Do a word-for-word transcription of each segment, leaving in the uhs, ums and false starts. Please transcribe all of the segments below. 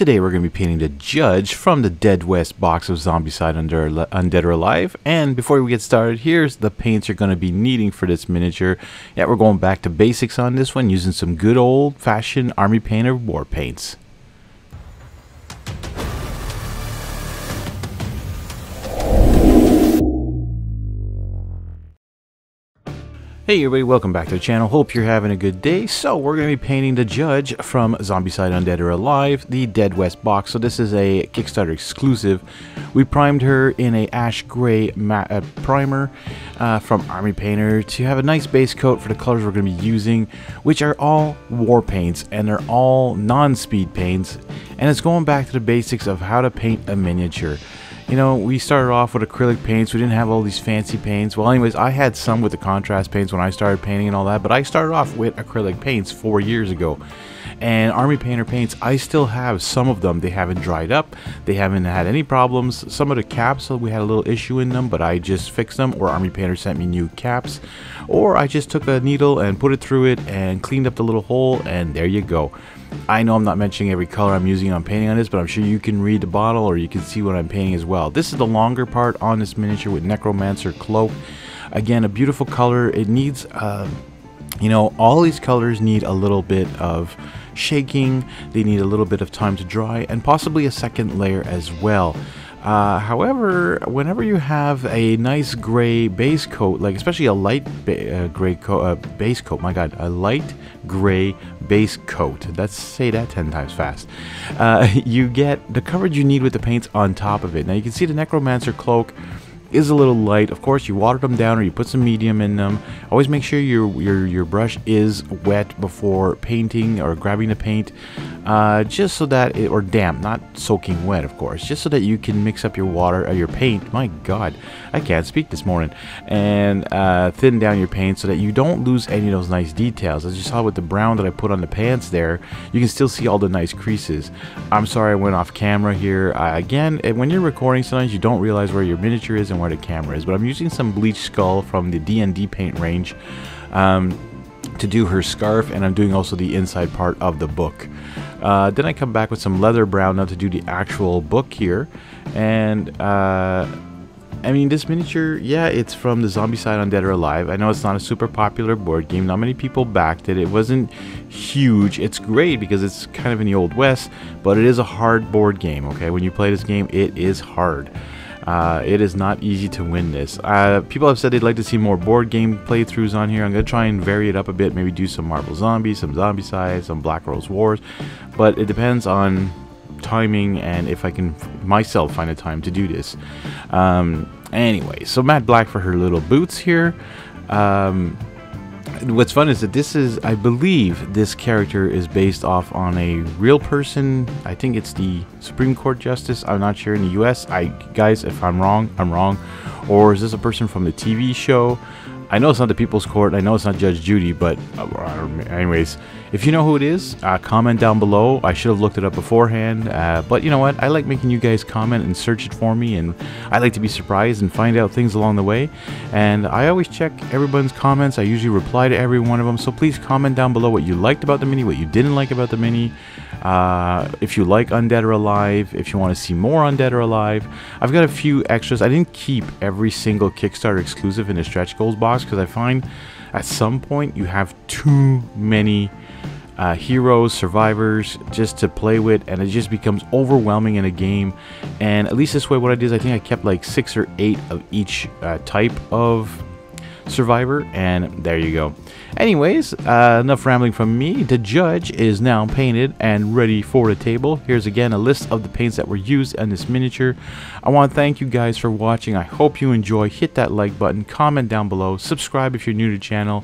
Today we're going to be painting the Judge from the Dead West box of Zombicide Undead or Alive. And before we get started, here's the paints you're going to be needing for this miniature. Yeah, we're going back to basics on this one, using some good old-fashioned Army Painter war paints. Hey everybody, welcome back to the channel. Hope you're having a good day. So we're going to be painting the Judge from Zombicide Undead or Alive, the Dead West box. So this is a Kickstarter exclusive. We primed her in a ash gray matte uh, primer uh, from Army Painter to have a nice base coat for the colors we're going to be using, which are all war paints and they're all non-speed paints. And it's going back to the basics of how to paint a miniature. You know, we started off with acrylic paints. We didn't have all these fancy paints. Well, anyways, I had some with the contrast paints when I started painting and all that, but I started off with acrylic paints four years ago. And Army Painter paints, I still have some of them. They haven't dried up. They haven't had any problems. Some of the caps, we had a little issue in them, but I just fixed them, or Army Painter sent me new caps. Or I just took a needle and put it through it and cleaned up the little hole, and there you go. I know I'm not mentioning every color I'm using on painting on this, but I'm sure you can read the bottle or you can see what I'm painting as well. This is the longer part on this miniature with Necromancer Cloak. Again, a beautiful color. It needs, uh, you know, all these colors need a little bit of shaking. They need a little bit of time to dry and possibly a second layer as well. Uh, however, whenever you have a nice gray base coat, like especially a light ba uh, gray coat, uh, base coat, my God, a light gray base coat, let's say that ten times fast, uh, you get the coverage you need with the paints on top of it. Now you can see the Necromancer Cloak is a little light. Of course, you water them down or you put some medium in them. Always make sure your your, your brush is wet before painting or grabbing the paint, uh, just so that it, or damp, not soaking wet, of course, just so that you can mix up your water or your paint. My God, I can't speak this morning. And uh, thin down your paint so that you don't lose any of those nice details. As you saw with the brown that I put on the pants there, you can still see all the nice creases. I'm sorry I went off camera here. Uh, again, when you're recording, sometimes you don't realize where your miniature is and where the camera is, but I'm using some Bleach Skull from the D and D paint range um, to do her scarf, and I'm doing also the inside part of the book. Uh, then I come back with some leather brown now to do the actual book here, and uh, I mean, this miniature, yeah, it's from the Zombicide Undead or Alive. I know it's not a super popular board game. Not many people backed it. It wasn't huge. It's great because it's kind of in the Old West, but it is a hard board game, okay? When you play this game, it is hard. Uh, it is not easy to win this. Uh, people have said they'd like to see more board game playthroughs on here. I'm going to try and vary it up a bit. Maybe do some Marvel Zombies, some Zombicide, some Black Rose Wars. But it depends on timing and if I can myself find a time to do this. Um, anyway, so matte black for her little boots here. Um, what's fun is that this is, I believe, this character is based off on a real person. I think it's the Supreme Court Justice. I'm not sure in the U S I guys, if I'm wrong, I'm wrong. Or is this a person from the T V show? I know it's not the People's Court. I know it's not Judge Judy, but uh, anyways, if you know who it is, uh, comment down below. I should have looked it up beforehand, uh, but you know what? I like making you guys comment and search it for me, and I like to be surprised and find out things along the way. And I always check everyone's comments. I usually reply to every one of them, so please comment down below what you liked about the mini, what you didn't like about the mini, uh, if you like Undead or Alive, if you want to see more Undead or Alive. I've got a few extras. I didn't keep every single Kickstarter exclusive in the stretch goals box, because I find at some point you have too many uh, heroes, survivors just to play with, and it just becomes overwhelming in a game. And at least this way, what I did is I think I kept like six or eight of each uh, type of survivor, and there you go. Anyways, uh, enough rambling from me. The Judge is now painted and ready for the table. Here's again a list of the paints that were used on this miniature. I want to thank you guys for watching. I hope you enjoy. Hit that like button, comment down below, subscribe if you're new to the channel,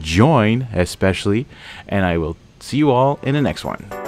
join especially, and I will see you all in the next one.